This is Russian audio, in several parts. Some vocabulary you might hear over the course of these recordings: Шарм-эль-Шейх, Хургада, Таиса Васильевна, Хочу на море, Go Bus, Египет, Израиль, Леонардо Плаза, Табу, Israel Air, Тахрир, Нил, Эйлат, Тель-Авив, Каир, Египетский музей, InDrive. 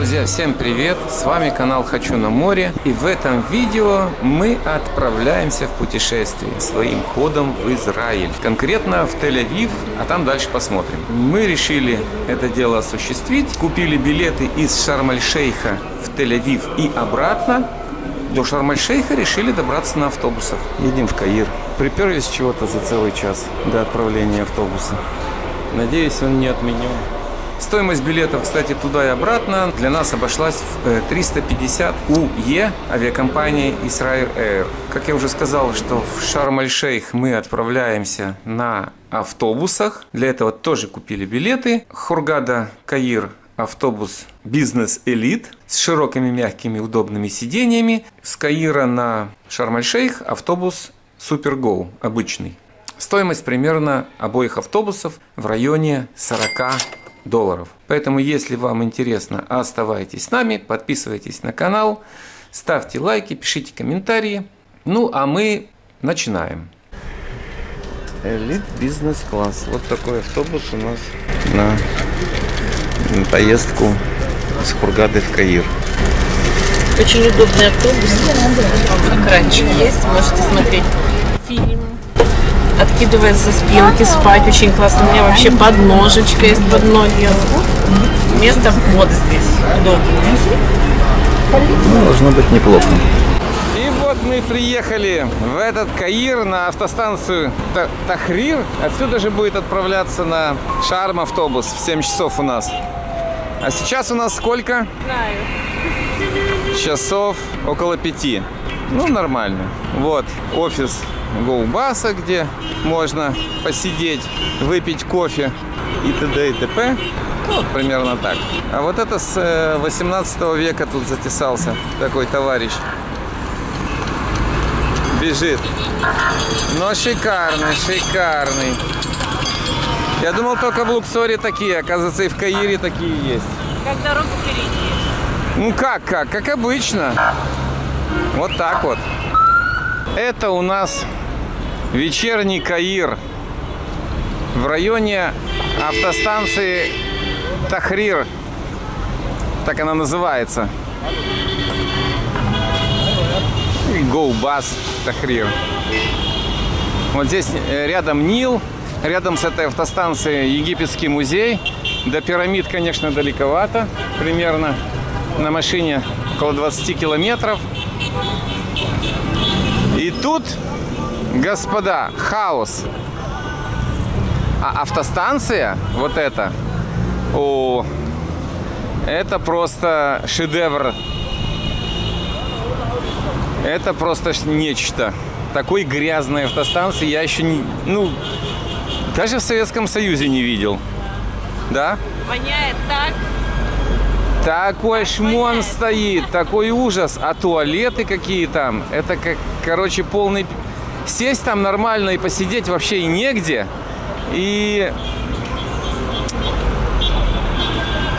Друзья, всем привет! С вами канал «Хочу на море», и в этом видео мы отправляемся в путешествие своим ходом в Израиль, конкретно в Тель-Авив, а там дальше посмотрим. Мы решили это дело осуществить, купили билеты из Шарм-эль-Шейха в Тель-Авив и обратно. До Шарм-эль-Шейха решили добраться на автобусах. Едем в Каир. Приперлись чего-то за целый час до отправления автобуса. Надеюсь, он не отменен. Стоимость билетов, кстати, туда и обратно для нас обошлась в 350 УЕ авиакомпании Israel Air. Как я уже сказал, что в Шарм-эль-Шейх мы отправляемся на автобусах. Для этого тоже купили билеты. Хургада, Каир. Автобус бизнес-элит с широкими, мягкими, удобными сидениями. С Каира на Шарм-эль-Шейх автобус Супер-Гоу обычный. Стоимость примерно обоих автобусов в районе $40. Поэтому, если вам интересно, оставайтесь с нами, подписывайтесь на канал, ставьте лайки, пишите комментарии. Ну, а мы начинаем. Элит бизнес-класс. Вот такой автобус у нас на поездку с Хургады в Каир. Очень удобный автобус. Экранчик есть, можете смотреть фильм, откидываясь со спинки, спать. Очень классно. У меня вообще подножечка есть под ноги. Место вот здесь удобно. Ну, должно быть неплохо. И вот мы приехали в этот Каир на автостанцию Тахрир. Отсюда же будет отправляться на Шарм автобус в 7 часов у нас. А сейчас у нас сколько? Знаю. Часов около 5. Ну, нормально. Вот офис Go Bus, где можно посидеть, выпить кофе и т.д. и т.п. Ну, вот примерно так. А вот это с 18 века тут затесался такой товарищ. Бежит. Но шикарный, шикарный. Я думал, только в Луксоре такие, оказывается, и в Каире такие есть. Как дорогу перейдешь? Ну как? Как обычно. Вот так вот. Это у нас вечерний Каир в районе автостанции Тахрир. Так она называется. Go Bus Тахрир. Вот здесь рядом Нил. Рядом с этой автостанцией Египетский музей. До пирамид, конечно, далековато. Примерно на машине около 20 километров. И тут, господа, хаос. А автостанция, вот эта, это просто шедевр. Это просто нечто. Такой грязной автостанции я еще не... Ну, даже в Советском Союзе не видел. Да? Воняет так. Такой шмон стоит, такой ужас. А туалеты какие там. Это, как, короче, полный... Сесть там нормально и посидеть вообще и негде. И...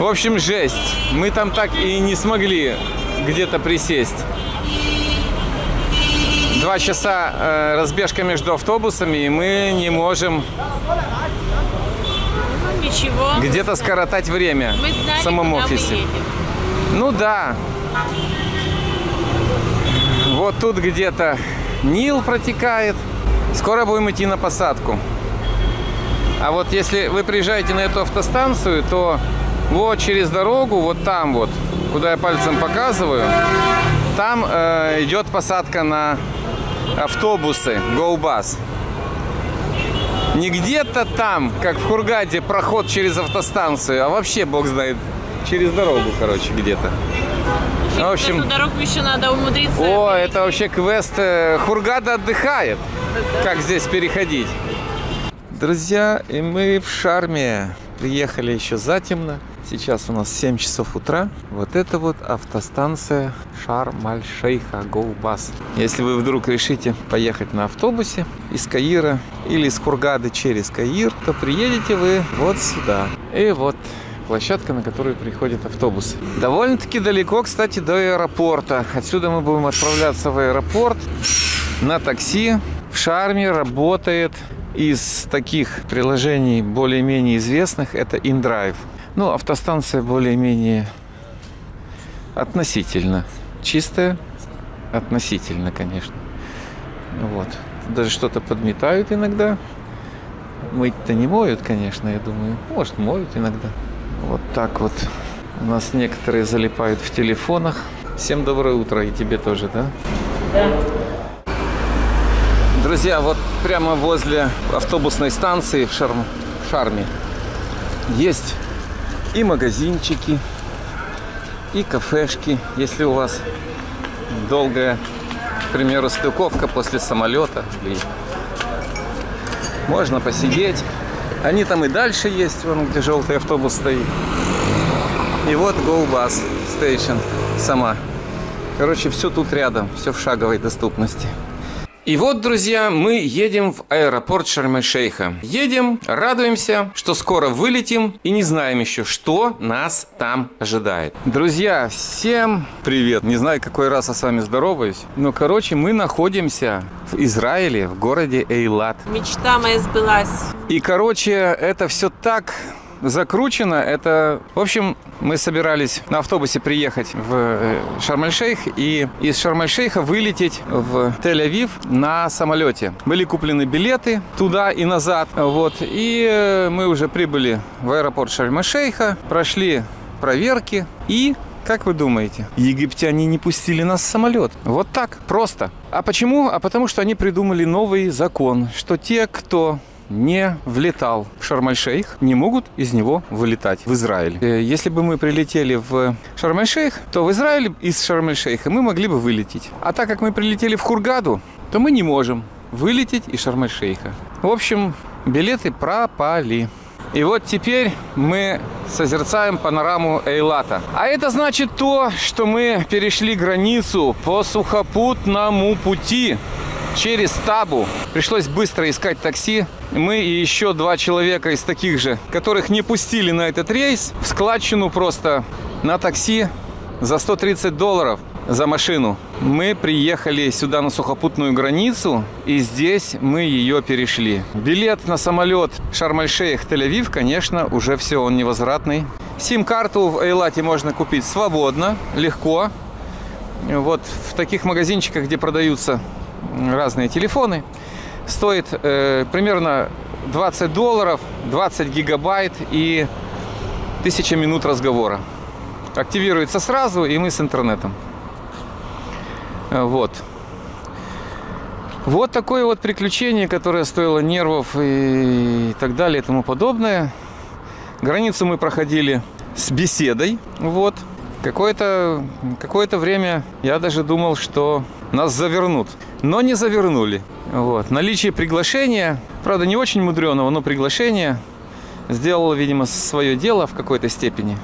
В общем, жесть. Мы там так и не смогли где-то присесть. 2 часа разбежка между автобусами, и мы не можем где-то скоротать время в самом офисе. Ну да. Вот тут где-то Нил протекает. Скоро будем идти на посадку. А вот если вы приезжаете на эту автостанцию, то вот через дорогу, вот там вот, куда я пальцем показываю, там идет посадка на автобусы Go Bus. Не где-то там, как в Хургаде, проход через автостанцию, а вообще бог знает, через дорогу, короче, где-то. В общем, эту дорогу еще надо умудриться. О, это вообще квест. Хургада отдыхает. Как здесь переходить? Друзья, и мы в Шарме. Приехали еще затемно. Сейчас у нас 7 часов утра. Вот это вот автостанция Шарм-эль-Шейха Go Bus. Если вы вдруг решите поехать на автобусе из Каира или из Хургады через Каир, то приедете вы вот сюда. И вот площадка, на которую приходит автобус. Довольно-таки далеко, кстати, до аэропорта. Отсюда мы будем отправляться в аэропорт на такси. В Шарме работает... Из таких приложений более-менее известных это InDrive. Ну, автостанция более-менее относительно чистая, относительно, конечно. Вот. Даже что-то подметают иногда. Мыть-то не моют, конечно, я думаю. Может, моют иногда. Вот так вот. У нас некоторые залипают в телефонах. Всем доброе утро, и тебе тоже, да? Да. Друзья, вот прямо возле автобусной станции в Шарме есть и магазинчики, и кафешки. Если у вас долгая, к примеру, стыковка после самолета, можно посидеть. Они там и дальше есть, вон где желтый автобус стоит. И вот Go Bus Station сама. Короче, все тут рядом, все в шаговой доступности. И вот, друзья, мы едем в аэропорт Шарм-эль-Шейха. Едем, радуемся, что скоро вылетим и не знаем еще, что нас там ожидает. Друзья, всем привет! Не знаю, какой раз я с вами здороваюсь, но, короче, мы находимся в Израиле, в городе Эйлат. Мечта моя сбылась. И, короче, это все так закручено. Это, в общем, мы собирались на автобусе приехать в Шарм-эль-Шейх и из Шарм-эль-Шейха вылететь в Тель-Авив на самолете. Были куплены билеты туда и назад. Вот, и мы уже прибыли в аэропорт Шарм-эль-Шейха, прошли проверки и... Как вы думаете, египтяне не пустили нас в самолет? Вот так, просто. А почему? А потому что они придумали новый закон, что те, кто не влетал в Шарм-эль-Шейх, не могут из него вылетать в Израиль. Если бы мы прилетели в Шарм-эль-Шейх, то в Израиль из Шарм-эль-Шейха мы могли бы вылететь. А так как мы прилетели в Хургаду, то мы не можем вылететь из Шарм-эль-Шейха. В общем, билеты пропали. И вот теперь мы созерцаем панораму Эйлата. А это значит то, что мы перешли границу по сухопутному пути через Табу. Пришлось быстро искать такси. Мы и еще два человека из таких же, которых не пустили на этот рейс, в складчину просто на такси за $130 за машину. Мы приехали сюда на сухопутную границу, и здесь мы ее перешли. Билет на самолет Шарм-эль-Шейх, Тель-Авив, конечно, уже все, он невозвратный. Сим-карту в Эйлате можно купить свободно, легко. Вот в таких магазинчиках, где продаются разные телефоны, стоит примерно $20, 20 гигабайт и 1000 минут разговора. Активируется сразу, и мы с интернетом. Вот. Вот такое вот приключение, которое стоило нервов и так далее, и тому подобное. Границу мы проходили с беседой. Вот. Какое-то время я даже думал, что нас завернут. Но не завернули. Вот. Наличие приглашения, правда, не очень мудреного, но приглашение сделало, видимо, свое дело в какой-то степени.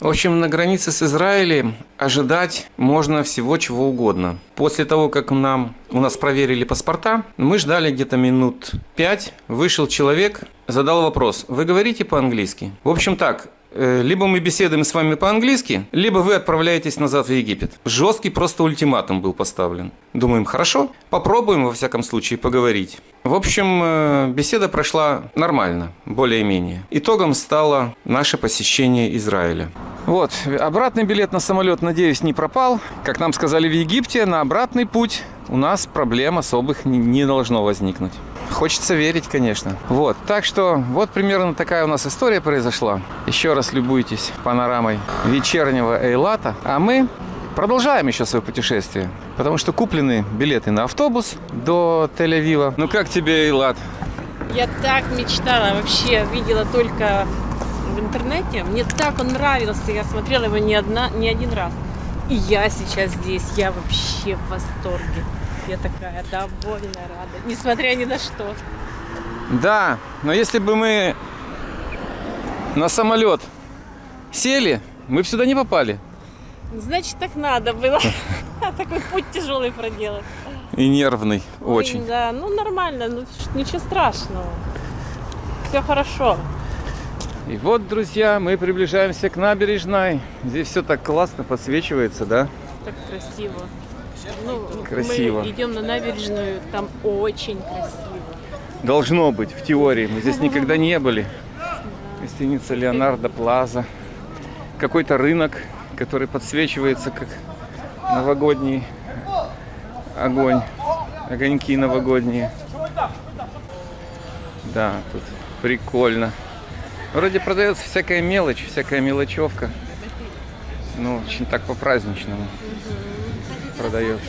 В общем, на границе с Израилем ожидать можно всего чего угодно. После того, как у нас проверили паспорта, мы ждали где-то минут 5. Вышел человек, задал вопрос: «Вы говорите по-английски?» В общем так, либо мы беседуем с вами по-английски, либо вы отправляетесь назад в Египет. Жесткий просто ультиматум был поставлен. Думаем, хорошо, попробуем во всяком случае поговорить. В общем, беседа прошла нормально, более-менее. Итогом стало наше посещение Израиля. Вот, обратный билет на самолет, надеюсь, не пропал. Как нам сказали в Египте, на обратный путь у нас проблем особых не должно возникнуть. Хочется верить, конечно. Вот, так что вот примерно такая у нас история произошла. Еще раз любуйтесь панорамой вечернего Эйлата. А мы продолжаем еще свое путешествие, потому что куплены билеты на автобус до Тель-Авива. Ну как тебе Эйлат? Я так мечтала, вообще видела только в интернете. Мне так он нравился, я смотрела его не один раз. И я сейчас здесь, я вообще в восторге. Я такая довольно рада, несмотря ни на что. Да, но если бы мы на самолет сели, мы бы сюда не попали. Значит, так надо было. Такой путь тяжелый проделать. И нервный очень. Да, ну нормально, ну ничего страшного. Все хорошо. И вот, друзья, мы приближаемся к набережной. Здесь все так классно подсвечивается, да? Так красиво. Ну, красиво. Мы идем на набережную, там очень красиво. Должно быть, в теории. Мы здесь никогда не были. Гостиница Леонардо Плаза. Какой-то рынок. который подсвечивается как новогодний огонь, огоньки новогодние. Да, тут прикольно. Вроде продается всякая мелочь, всякая мелочевка. Ну, очень так по-праздничному продается.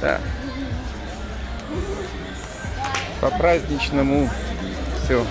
Да. По-праздничному все.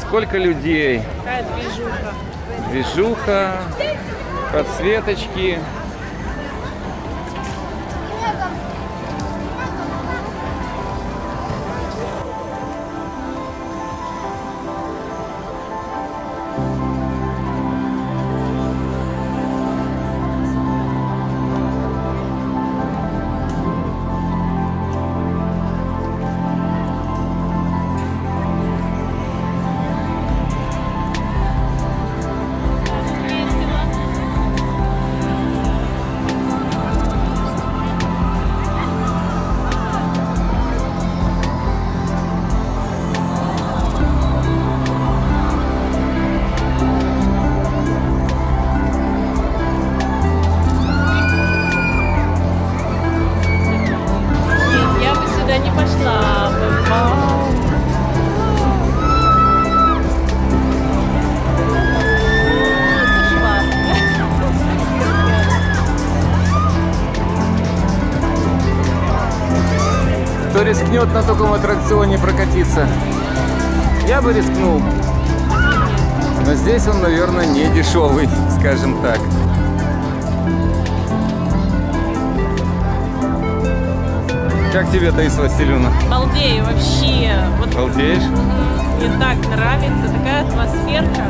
Сколько людей? Какая движуха. Движуха, подсветочки. Рискнет на таком аттракционе прокатиться? Я бы рискнул. Но здесь он, наверное, не дешевый, скажем так. Как тебе, Таиса Васильевна? Балдею вообще. Вот. Балдеешь? Мне так нравится, такая атмосферка.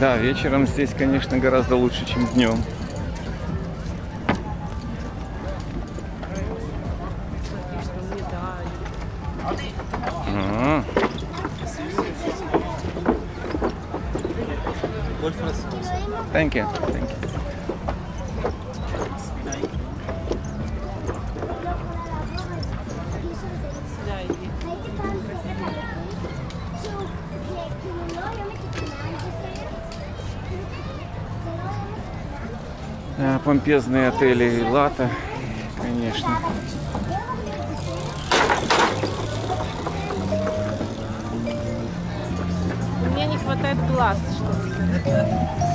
Да, вечером здесь, конечно, гораздо лучше, чем днем. Thank you. Thank you. Помпезные отели Эйлата, конечно. Мне не хватает глаз, что-то.